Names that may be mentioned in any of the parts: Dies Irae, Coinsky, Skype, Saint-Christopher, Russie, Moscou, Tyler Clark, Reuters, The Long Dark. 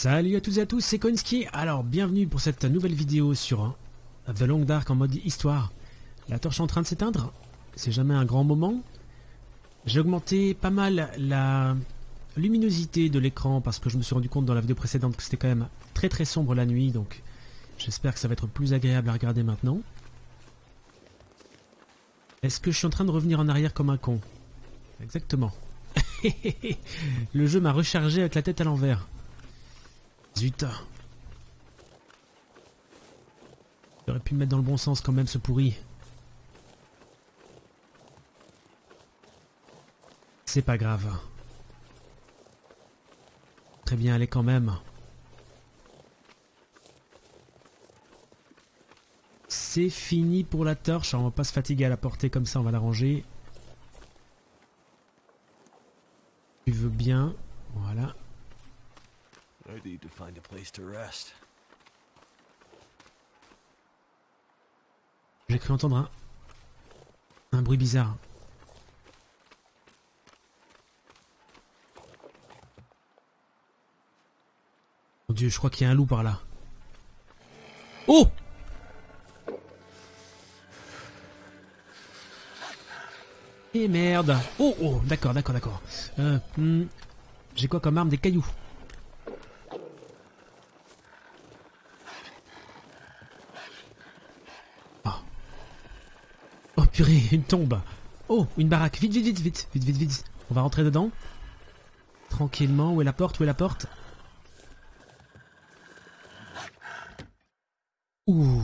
Salut à tous et à tous, c'est Coinsky. Alors bienvenue pour cette nouvelle vidéo sur The Long Dark en mode histoire. La torche est en train de s'éteindre, c'est jamais un grand moment. J'ai augmenté pas mal la luminosité de l'écran parce que je me suis rendu compte dans la vidéo précédente que c'était quand même très sombre la nuit, donc j'espère que ça va être plus agréable à regarder maintenant. Est-ce que je suis en train de revenir en arrière comme un con? Exactement. Le jeu m'a rechargé avec la tête à l'envers. Zut. J'aurais pu me mettre dans le bon sens quand même, ce pourri. C'est pas grave. Très bien, allez quand même. C'est fini pour la torche. Alors, on va pas se fatiguer à la porter comme ça, on va la ranger. Tu veux bien, voilà. J'ai cru entendre un bruit bizarre. Mon Dieu, je crois qu'il y a un loup par là. Oh! Et merde! Oh, oh, d'accord. J'ai quoi comme arme? Des cailloux. Oh purée, une tombe. Oh, une baraque. Vite. On va rentrer dedans. Tranquillement. Où est la porte? Ouh.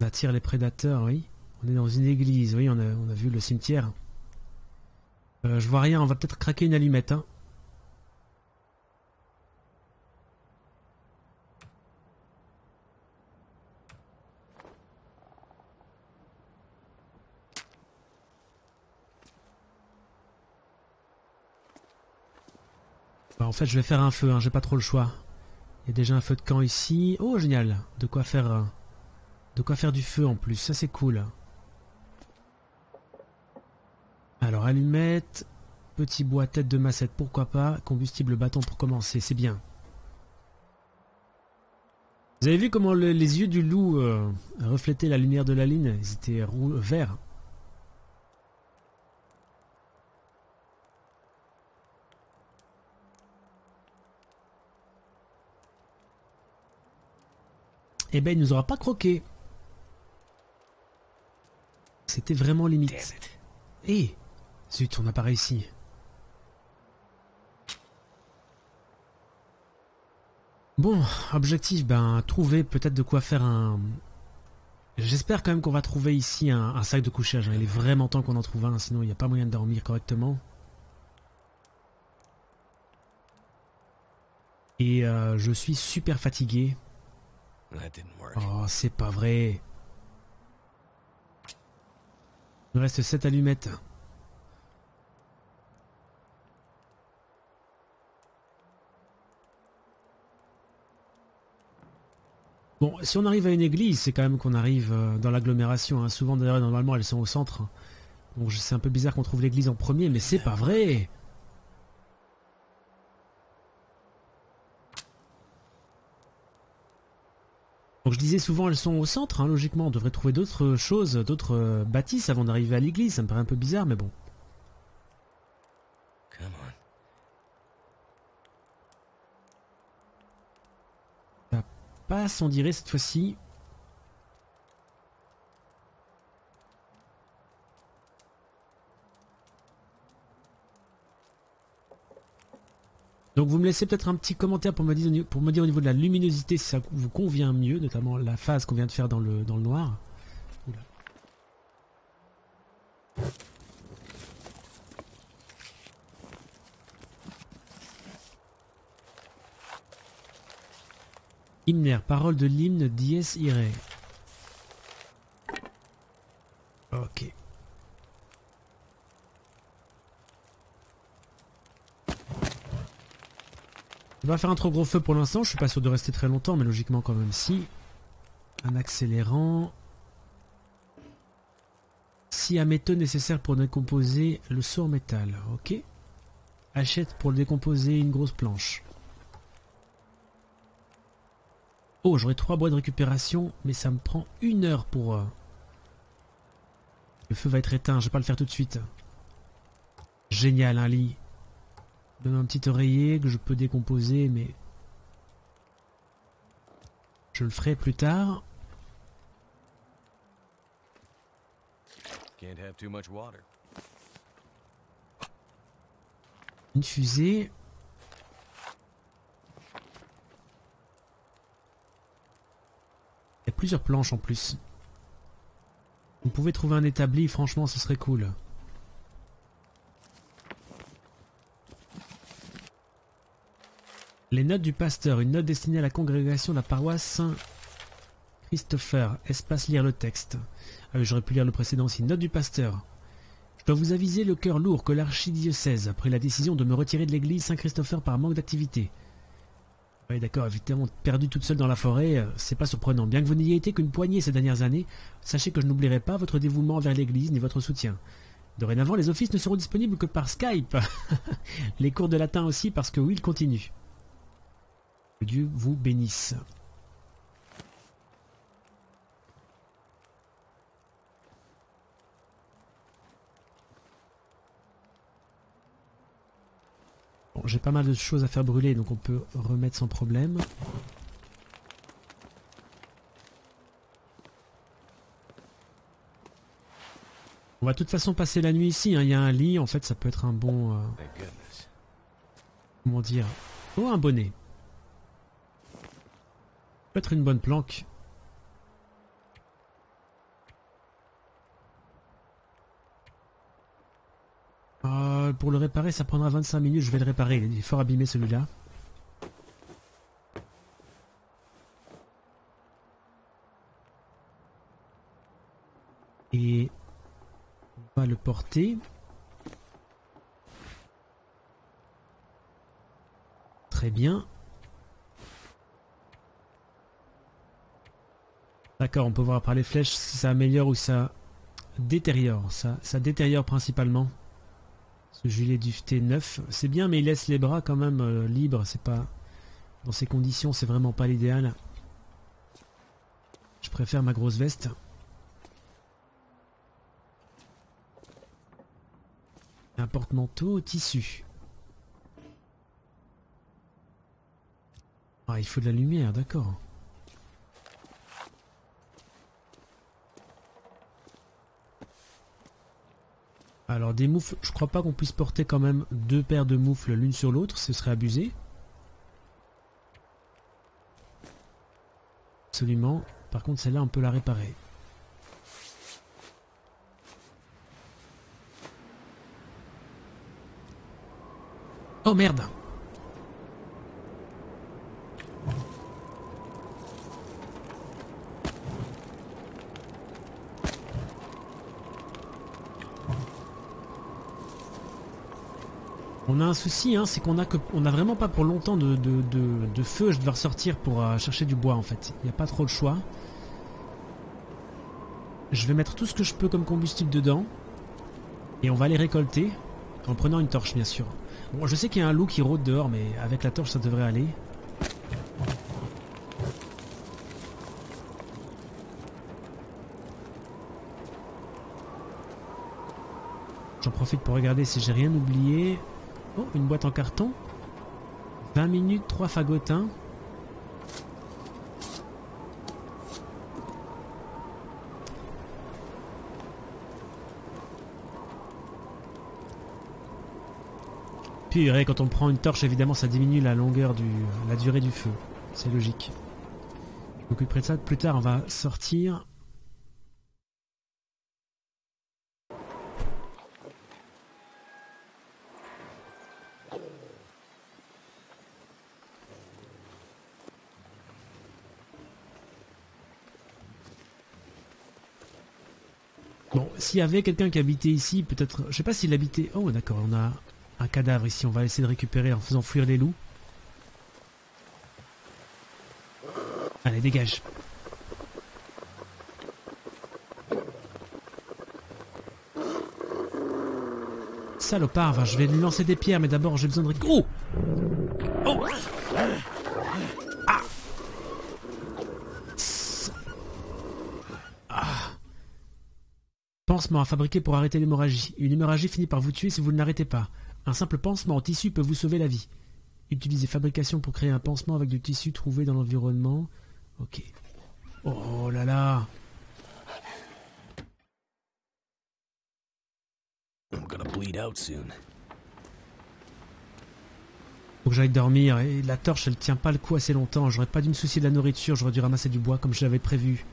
On attire les prédateurs, oui. On est dans une église, oui, on a vu le cimetière. Je vois rien, on va peut-être craquer une allumette, hein. En fait, je vais faire un feu, hein, j'ai pas trop le choix. Il y a déjà un feu de camp ici. Oh, génial, de quoi faire du feu en plus, ça c'est cool. Alors, allumette, petit bois, tête de massette, pourquoi pas, combustible, bâton pour commencer, c'est bien. Vous avez vu comment les yeux du loup reflétaient la lumière de la lune? Ils étaient verts. Eh ben, il nous aura pas croqué. C'était vraiment limite. Eh, zut, on n'a pas réussi. Bon, objectif, ben, trouver peut-être de quoi faire un... J'espère quand même qu'on va trouver ici un sac de couchage. Hein. Il est vraiment temps qu'on en trouve un, sinon il n'y a pas moyen de dormir correctement. Et je suis super fatigué. Oh, c'est pas vrai. Il nous reste 7 allumettes. Bon, si on arrive à une église, c'est quand même qu'on arrive dans l'agglomération. Hein. Souvent, d'ailleurs, normalement, elles sont au centre. Donc, c'est un peu bizarre qu'on trouve l'église en premier, mais c'est pas vrai. Donc je disais souvent elles sont au centre, hein, logiquement on devrait trouver d'autres choses, d'autres bâtisses avant d'arriver à l'église, ça me paraît un peu bizarre mais bon. Ça passe on dirait cette fois-ci. Donc vous me laissez peut-être un petit commentaire pour me dire au niveau de la luminosité si ça vous convient mieux, notamment la phase qu'on vient de faire dans le noir. Oula. Hymnaire, parole de l'hymne Dies Irae. Ok. Je vais pas faire un trop gros feu pour l'instant, je suis pas sûr de rester très longtemps, mais logiquement quand même si. Un accélérant. Voici un méthode nécessaire pour décomposer le seau en métal. Ok. Achète pour le décomposer une grosse planche. Oh, j'aurai 3 bois de récupération, mais ça me prend 1 heure pour... Le feu va être éteint, je vais pas le faire tout de suite. Génial, un lit. Donne un petit oreiller que je peux décomposer, mais... Je le ferai plus tard. Une fusée. Il y a plusieurs planches en plus. On pouvait trouver un établi, franchement ce serait cool. Les notes du pasteur, une note destinée à la congrégation de la paroisse Saint-Christopher. Espace lire le texte. Ah oui, j'aurais pu lire le précédent aussi. Note du pasteur. Je dois vous aviser le cœur lourd que l'archidiocèse a pris la décision de me retirer de l'église Saint-Christopher par manque d'activité. Oui d'accord, évidemment perdu toute seule dans la forêt, c'est pas surprenant. Bien que vous n'ayez été qu'une poignée ces dernières années, sachez que je n'oublierai pas votre dévouement envers l'église ni votre soutien. Dorénavant, les offices ne seront disponibles que par Skype. Les cours de latin aussi parce que oui, ils continuent. Que Dieu vous bénisse. Bon, j'ai pas mal de choses à faire brûler, donc on peut remettre sans problème. On va de toute façon passer la nuit ici, hein. Il y a un lit, en fait ça peut être un bon... Comment dire? Oh, un bonnet. Ça peut être une bonne planque. Pour le réparer, ça prendra 25 minutes. Je vais le réparer. Il est fort abîmé celui-là. Et on va le porter. Très bien. D'accord, on peut voir par les flèches si ça améliore ou ça détériore. Ça détériore principalement. Ce gilet duveté neuf, c'est bien, mais il laisse les bras quand même libres. C'est pas... Dans ces conditions, c'est vraiment pas l'idéal. Je préfère ma grosse veste. Un porte-manteau au tissu. Ah, il faut de la lumière, d'accord. Alors des moufles, je crois pas qu'on puisse porter quand même 2 paires de moufles l'une sur l'autre, ce serait abusé. Absolument, par contre celle-là on peut la réparer. Oh merde! On a un souci, hein, c'est qu'on a vraiment pas pour longtemps de feu. Je dois ressortir pour chercher du bois en fait. Il n'y a pas trop le choix. Je vais mettre tout ce que je peux comme combustible dedans. Et on va les récolter. En prenant une torche bien sûr. Bon, je sais qu'il y a un loup qui rôde dehors, mais avec la torche ça devrait aller. J'en profite pour regarder si j'ai rien oublié. Oh, une boîte en carton. 20 minutes, 3 fagotins. Purée, quand on prend une torche, évidemment, ça diminue la longueur la durée du feu. C'est logique. Je m'occuperai de ça plus tard, on va sortir... Bon, s'il y avait quelqu'un qui habitait ici, peut-être... Je sais pas s'il habitait... Oh d'accord, on a un cadavre ici, on va essayer de récupérer en faisant fuir les loups. Allez, dégage. salopard va, je vais lui lancer des pierres, mais d'abord j'ai besoin de... Oh, oh. Ah. Ah. Pansement à fabriquer pour arrêter l'hémorragie. Une hémorragie finit par vous tuer si vous ne l'arrêtez pas. Un simple pansement en tissu peut vous sauver la vie. Utilisez fabrication pour créer un pansement avec du tissu trouvé dans l'environnement. Ok. Oh là là. Faut que j'aille dormir, et la torche elle tient pas le coup assez longtemps, j'aurais pas dû me soucier de la nourriture, j'aurais dû ramasser du bois comme je l'avais prévu.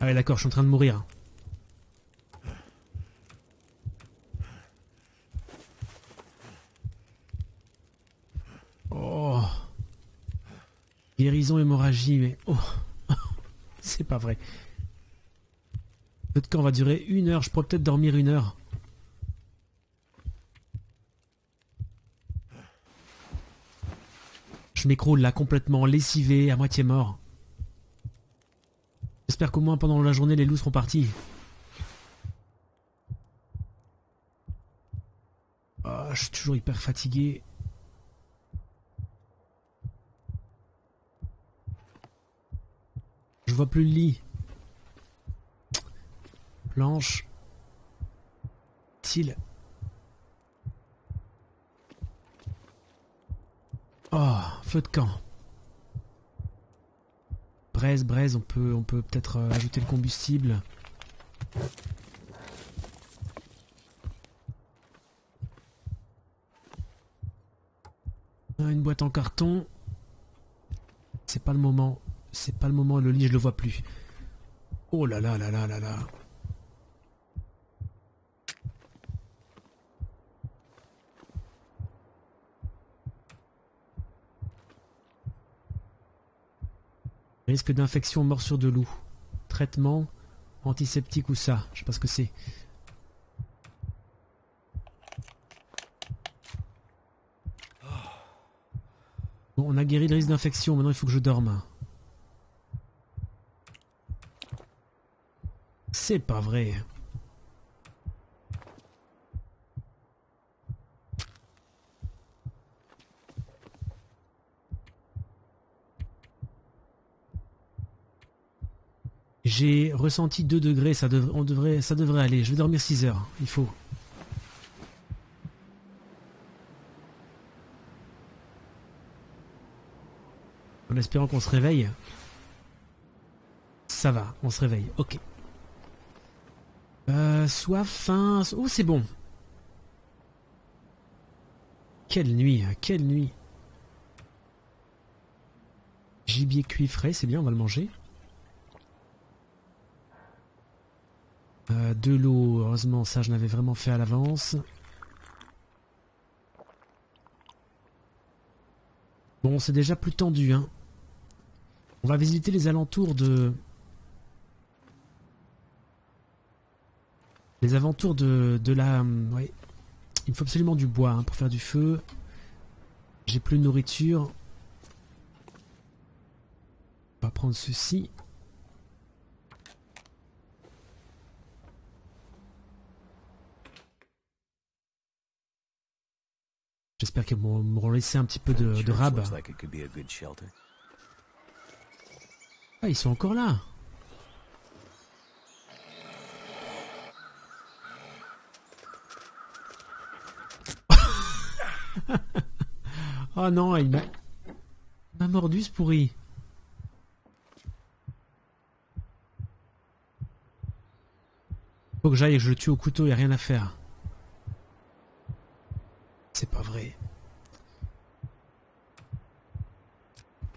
Ah ouais d'accord, je suis en train de mourir. Oh. Guérison, hémorragie, mais... Oh. C'est pas vrai. Notre camp va durer 1 heure, je pourrais peut-être dormir 1 heure. Je m'écroule là complètement, lessivé, à moitié mort. J'espère qu'au moins pendant la journée les loups seront partis. Oh, je suis toujours hyper fatigué. Je vois plus le lit. Planche. Tile. Oh, feu de camp. Braise, braise, on peut peut-être ajouter le combustible. Une boîte en carton. C'est pas le moment. C'est pas le moment, le lit je le vois plus. Oh là là là là là là. Risque d'infection, morsure de loup. Traitement, antiseptique ou ça, je sais pas ce que c'est. Bon, on a guéri le risque d'infection, maintenant il faut que je dorme. C'est pas vrai. J'ai ressenti 2 degrés, ça devrait aller. Je vais dormir 6 heures, il faut. En espérant qu'on se réveille. Ça va, on se réveille, ok. Soif, faim... Oh, c'est bon. Quelle nuit, quelle nuit. Gibier cuit frais, c'est bien, on va le manger. De l'eau, heureusement, ça je l'avais vraiment fait à l'avance. Bon, c'est déjà plus tendu, hein. On va visiter les alentours de... Les alentours de la... Ouais. Il me faut absolument du bois hein, pour faire du feu. J'ai plus de nourriture. On va prendre ceci. J'espère qu'ils vont me laisser un petit peu de rab. Ah, ils sont encore là. Oh non, il m'a mordu ce pourri. Faut que j'aille et que je le tue au couteau, il n'y a rien à faire. C'est pas vrai.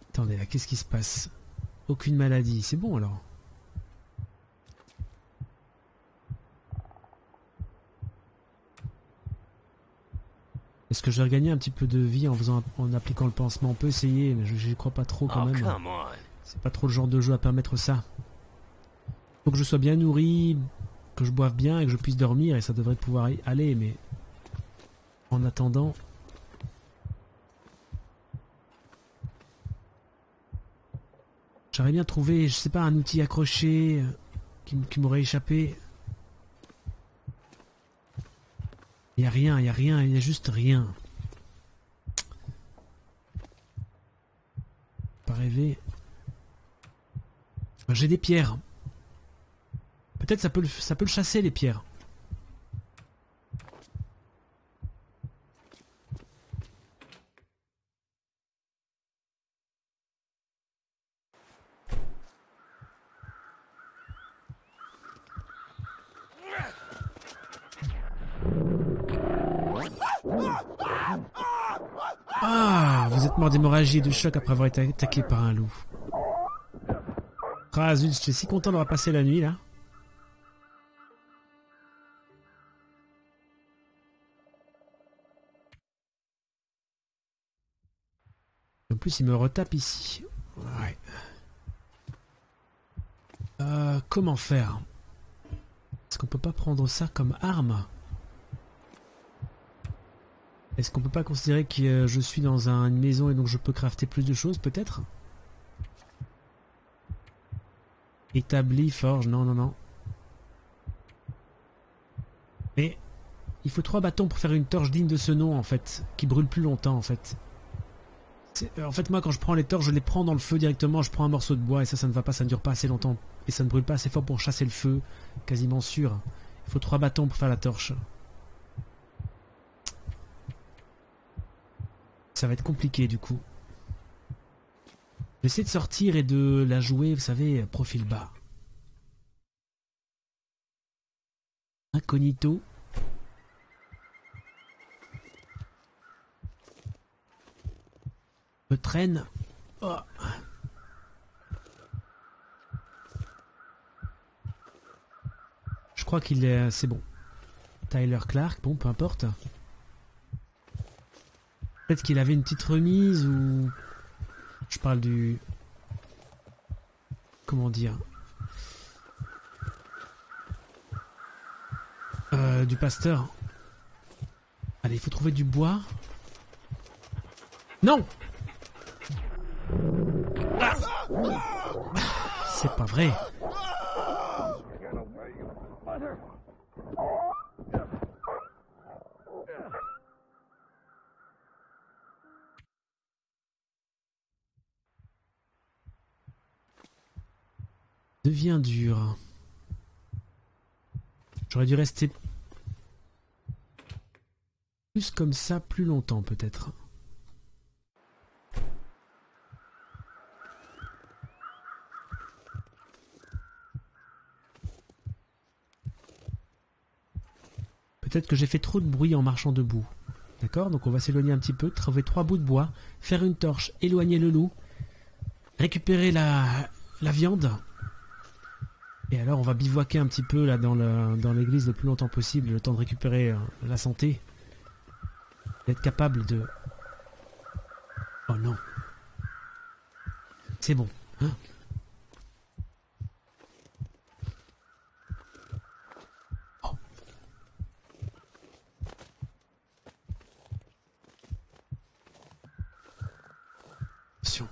Attendez, là, qu'est-ce qui se passe? Aucune maladie, c'est bon alors. Est-ce que je vais regagner un petit peu de vie en appliquant le pansement? On peut essayer, mais je crois pas trop quand même. C'est pas trop le genre de jeu à permettre ça. Faut que je sois bien nourri, que je boive bien et que je puisse dormir et ça devrait pouvoir y aller, mais... En attendant, J'aurais bien trouvé, je sais pas, un outil accroché qui m'aurait échappé. Il n'y a rien, il n'y a rien, il n'y a juste rien. Pas rêver. J'ai des pierres. Peut-être ça peut le chasser, les pierres. Ah, vous êtes mort d'hémorragie et de choc après avoir été attaqué par un loup. Ah zut, j'étais si content d'avoir passé la nuit là. En plus, il me retape ici. Ouais. Comment faire? Est-ce qu'on peut pas prendre ça comme arme? Est-ce qu'on peut pas considérer que je suis dans une maison et donc je peux crafter plus de choses peut-être? Établi, forge, non, non, non. Mais il faut 3 bâtons pour faire une torche digne de ce nom en fait, qui brûle plus longtemps en fait. En fait moi quand je prends les torches, je les prends dans le feu directement, je prends un morceau de bois et ça ne va pas, ça ne dure pas assez longtemps. Et ça ne brûle pas assez fort pour chasser le feu, quasiment sûr. Il faut 3 bâtons pour faire la torche. Ça va être compliqué du coup. J'essaie de sortir et de la jouer, vous savez, profil bas. Incognito. Je traîne. Oh. Je crois qu'il est... c'est bon. Tyler Clark, bon, peu importe. Peut-être qu'il avait une petite remise ou... Je parle du... Comment dire... du pasteur. Allez, il faut trouver du bois. Non, ah, c'est pas vrai. Devient dur. J'aurais dû rester plus comme ça plus longtemps peut-être. Peut-être que j'ai fait trop de bruit en marchant debout. D'accord, donc on va s'éloigner un petit peu, trouver 3 bouts de bois, faire une torche, éloigner le loup, récupérer la viande. Et alors on va bivouaquer un petit peu là dans l'église le plus longtemps possible, le temps de récupérer la santé. D'être capable de... Oh non. C'est bon. Hein, oh. Attention.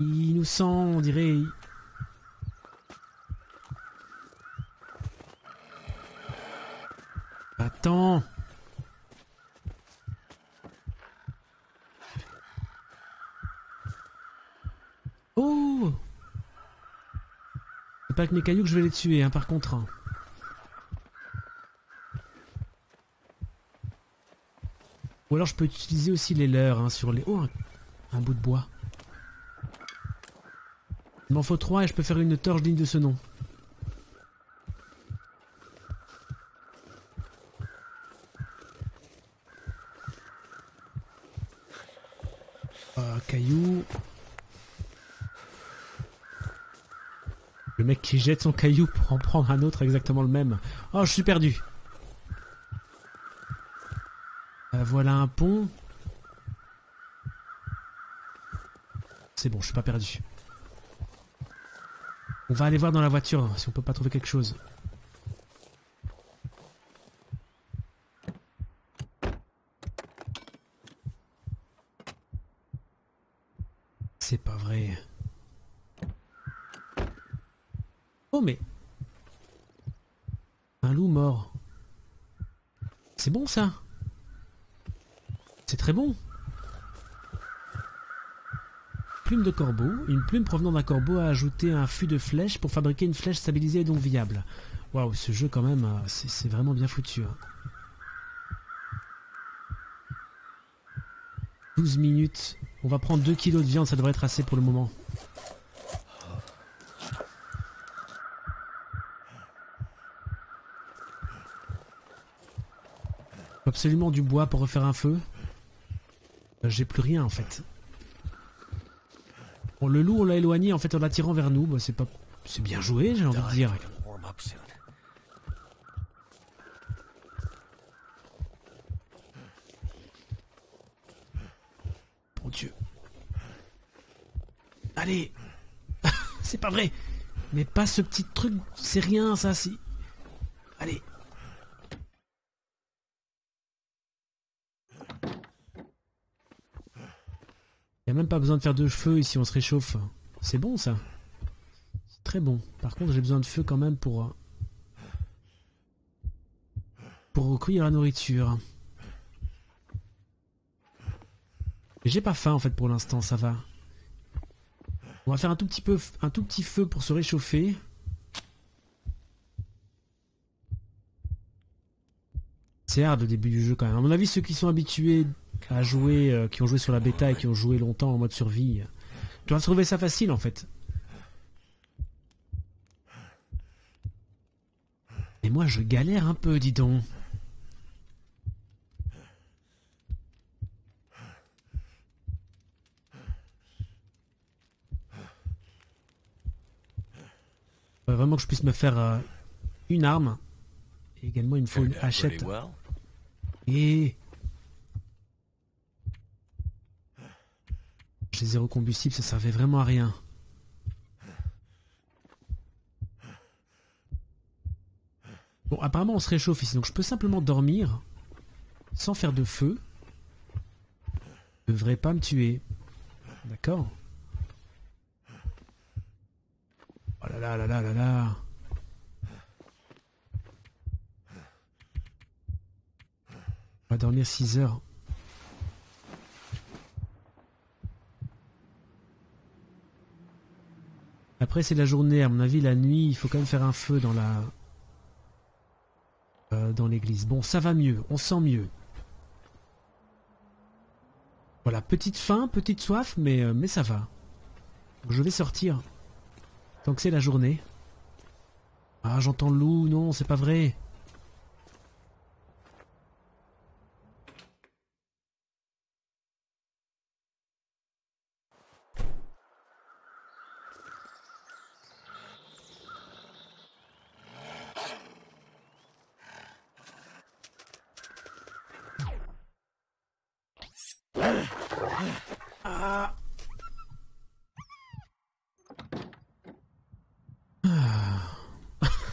Il nous sent, on dirait... Attends. Oh, c'est pas avec mes cailloux que je vais les tuer, hein, par contre. Ou alors je peux utiliser aussi les leurs, hein, sur les... Oh, un bout de bois. Il m'en faut 3 et je peux faire une torche digne de ce nom. Le mec qui jette son caillou pour en prendre un autre exactement le même. Oh, je suis perdu. Voilà un pont. C'est bon, je suis pas perdu. On va aller voir dans la voiture si on peut pas trouver quelque chose. C'est pas vrai. Oh mais... Un loup mort. C'est bon ça. C'est très bon. Plume de corbeau. Une plume provenant d'un corbeau a ajouté un fût de flèche pour fabriquer une flèche stabilisée et donc viable. Waouh, ce jeu quand même, c'est vraiment bien foutu. 12 minutes. On va prendre 2 kilos de viande, ça devrait être assez pour le moment. Absolument du bois pour refaire un feu. J'ai plus rien en fait. Bon, le loup on l'a éloigné en fait en l'attirant vers nous. Bah, c'est pas... c'est bien joué, j'ai envie de dire. Bon Dieu. Allez. C'est pas vrai. Mais pas ce petit truc, c'est rien ça si. Allez. Il n'y a même pas besoin de faire de feu ici, on se réchauffe. C'est bon ça. C'est très bon. Par contre j'ai besoin de feu quand même pour recueillir la nourriture. J'ai pas faim en fait pour l'instant, ça va. On va faire un tout petit feu pour se réchauffer. C'est hard le début du jeu quand même. À mon avis ceux qui sont habitués à jouer, qui ont joué sur la bêta et qui ont joué longtemps en mode survie, tu vas trouver ça facile en fait. Et moi je galère un peu, dis donc. Faut vraiment que je puisse me faire une arme et également il me faut une hachette. Et... j'ai zéro combustible, ça servait vraiment à rien. Bon, apparemment on se réchauffe ici, donc je peux simplement dormir sans faire de feu. Je ne devrais pas me tuer. D'accord. Oh là là là là là là. On va dormir 6 heures. Après c'est la journée, à mon avis la nuit il faut quand même faire un feu dans la dans l'église. Bon ça va mieux, on sent mieux. Voilà, petite faim, petite soif, mais ça va. Donc, je vais sortir. Tant que c'est la journée. Ah j'entends le loup, non c'est pas vrai.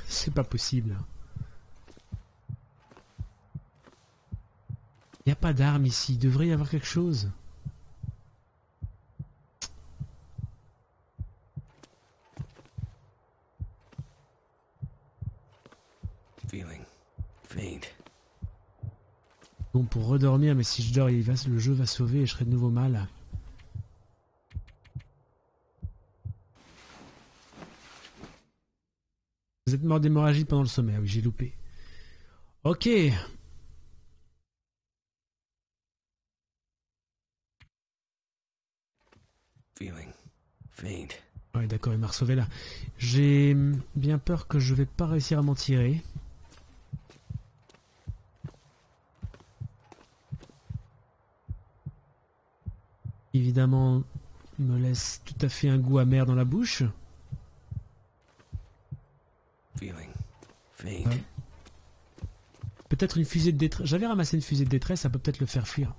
C'est pas possible. Il n'y a pas d'arme ici, il devrait y avoir quelque chose. Bon, pour redormir, mais si je dors, le jeu va sauver et je serai de nouveau mal. Vous êtes mort d'hémorragie pendant le sommeil. Ah oui, j'ai loupé. Ok. Ouais, d'accord, il m'a sauvé là. J'ai bien peur que je vais pas réussir à m'en tirer. Évidemment, me laisse tout à fait un goût amer dans la bouche. Peut-être une fusée de détresse. J'avais ramassé une fusée de détresse, ça peut peut-être le faire fuir.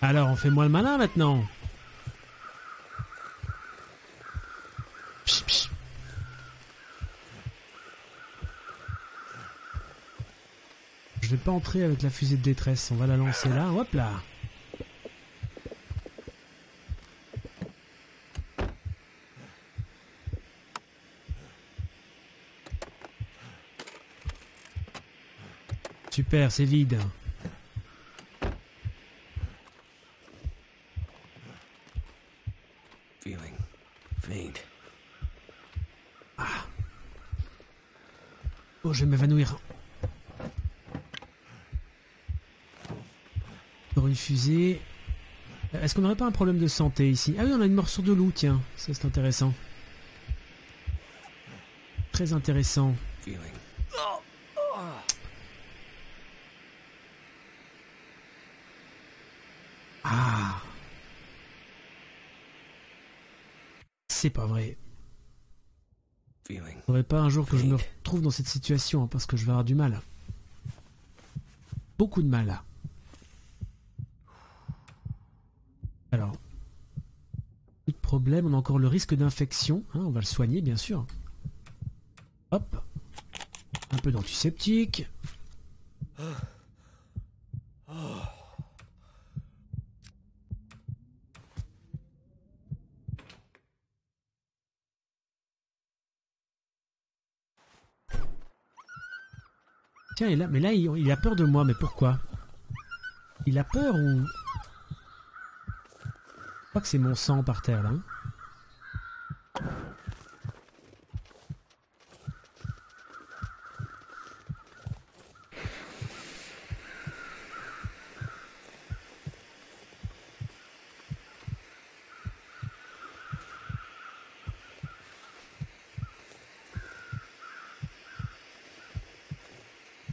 Alors, on fait moins le malin maintenant. vais pas entrer avec la fusée de détresse. On va la lancer là. Hop là. Super, c'est vide. Ah. Oh, je vais m'évanouir. Pour une fusée. Est-ce qu'on n'aurait pas un problème de santé ici? Ah oui, on a une morsure de loup, tiens. Ça, c'est intéressant. Très intéressant. C'est pas vrai. Il ne faudrait pas un jour que je me retrouve dans cette situation, hein, parce que je vais avoir du mal. Beaucoup de mal là. Alors, plus de problème, on a encore le risque d'infection. Hein, on va le soigner bien sûr. Hop, un peu d'antiseptique. Tiens, là, mais là, il a peur de moi, mais pourquoi? Il a peur ou... Je crois que c'est mon sang par terre, là.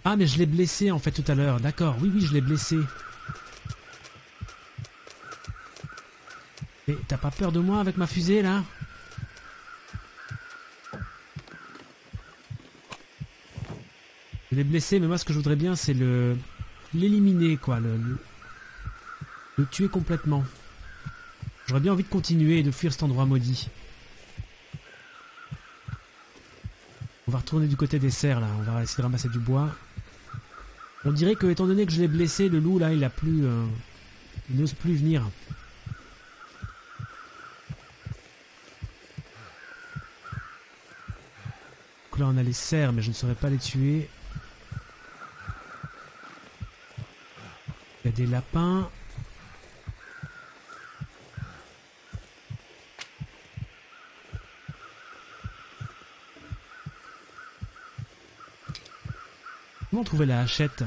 Ah mais je l'ai blessé en fait tout à l'heure, d'accord, oui oui je l'ai blessé. Mais t'as pas peur de moi avec ma fusée là? Je l'ai blessé mais moi ce que je voudrais bien c'est le... l'éliminer quoi, le tuer complètement. J'aurais bien envie de continuer et de fuir cet endroit maudit. On va retourner du côté des serres là, on va essayer de ramasser du bois. On dirait que, étant donné que je l'ai blessé, le loup là, il a plus... il n'ose plus venir. Donc là on a les cerfs, mais je ne saurais pas les tuer. Il y a des lapins. Comment trouver la hachette ?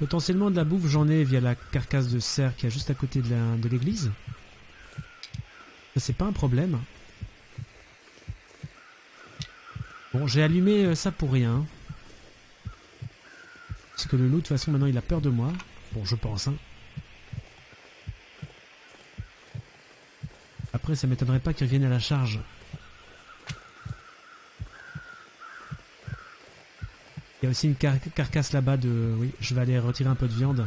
Potentiellement de la bouffe, j'en ai via la carcasse de cerf qui est juste à côté de l'église. Ça, c'est pas un problème. Bon, j'ai allumé ça pour rien. Parce que le loup, de toute façon, maintenant, il a peur de moi. Bon, je pense, hein. Après, ça m'étonnerait pas qu'il revienne à la charge. Il y a aussi une carcasse là-bas de... Oui, je vais aller retirer un peu de viande.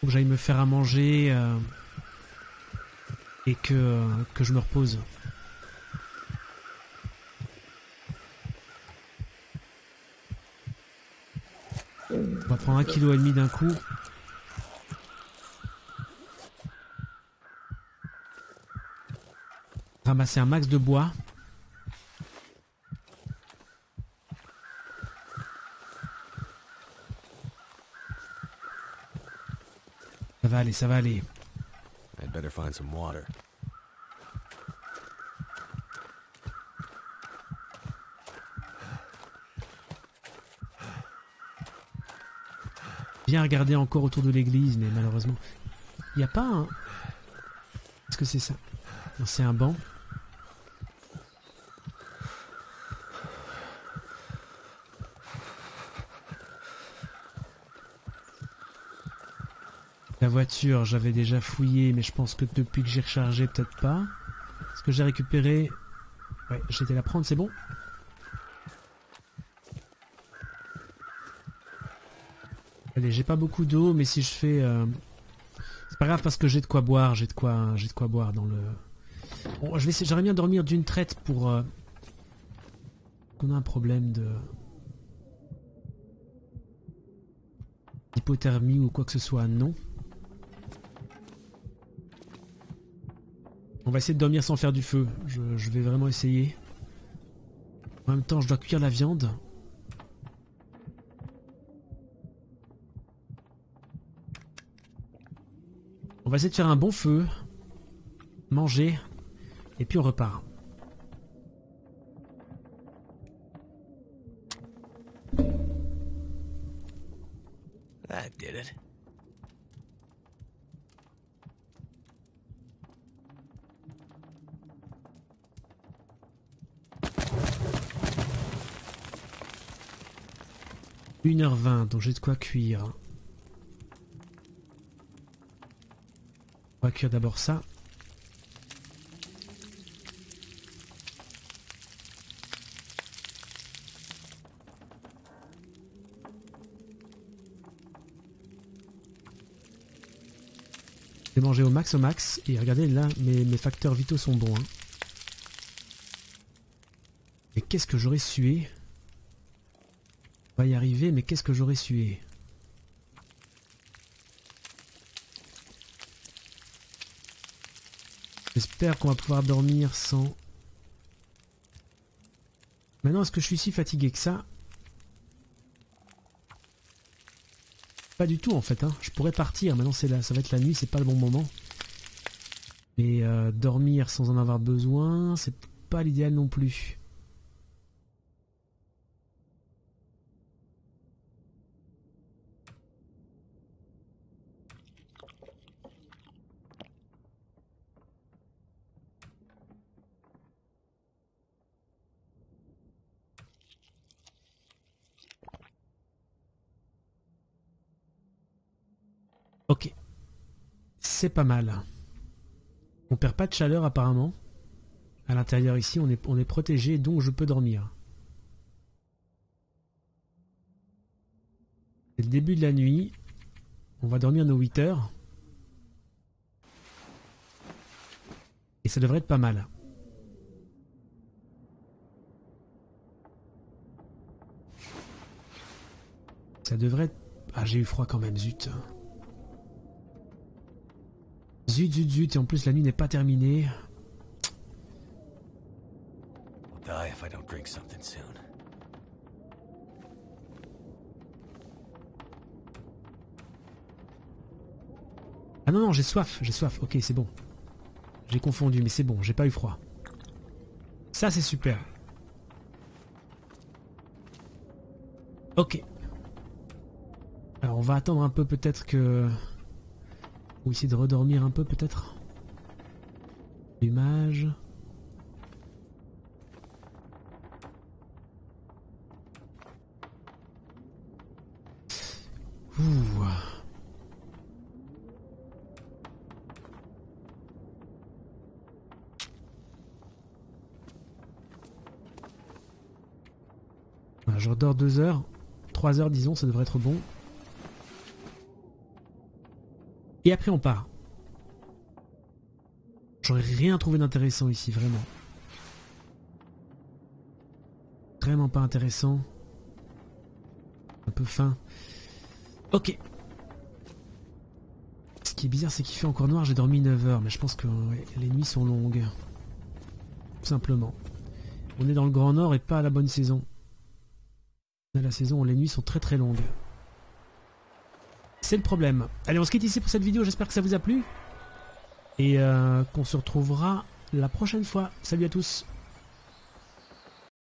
Faut que j'aille me faire à manger... Et que je me repose. On va prendre 1,5 kg d'un coup. Ramasser un max de bois. Ça va aller, ça va aller. Better find some water. Bien regarder encore autour de l'église, mais malheureusement, il n'y a pas un... Est-ce que c'est ça? Non, c'est un banc. La voiture, j'avais déjà fouillé, mais je pense que depuis que j'ai rechargé, peut-être pas. Parce que j'ai récupéré. Ouais, j'étais la prendre, c'est bon. Allez, j'ai pas beaucoup d'eau, mais si je fais... C'est pas grave parce que j'ai de quoi boire, j'ai de quoi boire dans le... Bon, j'aimerais bien dormir d'une traite pour... qu'on a un problème de... hypothermie ou quoi que ce soit, non. On va essayer de dormir sans faire du feu, je vais vraiment essayer. En même temps, je dois cuire la viande. On va essayer de faire un bon feu, manger, et puis on repart. That did it. « 1h20, donc j'ai de quoi cuire. » On va cuire d'abord ça. J'ai mangé au max. Et regardez là, mes facteurs vitaux sont bons. Hein. Mais qu'est-ce que j'aurais sué? On va y arriver, mais qu'est-ce que j'aurais sué? J'espère qu'on va pouvoir dormir sans... Maintenant, est-ce que je suis si fatigué que ça? Pas du tout en fait, hein. Je pourrais partir, maintenant c'est là, ça va être la nuit, c'est pas le bon moment. Mais dormir sans en avoir besoin, c'est pas l'idéal non plus. Ok, c'est pas mal. On perd pas de chaleur apparemment. À l'intérieur ici, on est protégé, donc je peux dormir. C'est le début de la nuit. On va dormir nos 8 heures. Et ça devrait être pas mal. Ça devrait être... Ah, j'ai eu froid quand même, zut. Zut, zut, zut, et en plus la nuit n'est pas terminée. Ah non, non, j'ai soif, ok, c'est bon. J'ai confondu, mais c'est bon, j'ai pas eu froid. Ça, c'est super. Ok. Alors, on va attendre un peu, peut-être que... Ou essayer de redormir un peu peut-être. L'image. Ouh. Voilà, je redors 2 heures. 3 heures disons, ça devrait être bon. Et après on part. J'aurais rien trouvé d'intéressant ici, vraiment. Vraiment pas intéressant. Un peu faim. Ok. Ce qui est bizarre, c'est qu'il fait encore noir, j'ai dormi 9 heures, mais je pense que ouais, les nuits sont longues. Tout simplement. On est dans le Grand Nord et pas à la bonne saison. À la saison où les nuits sont très très longues. C'est le problème. Allez, on se quitte ici pour cette vidéo, j'espère que ça vous a plu. Et qu'on se retrouvera la prochaine fois. Salut à tous.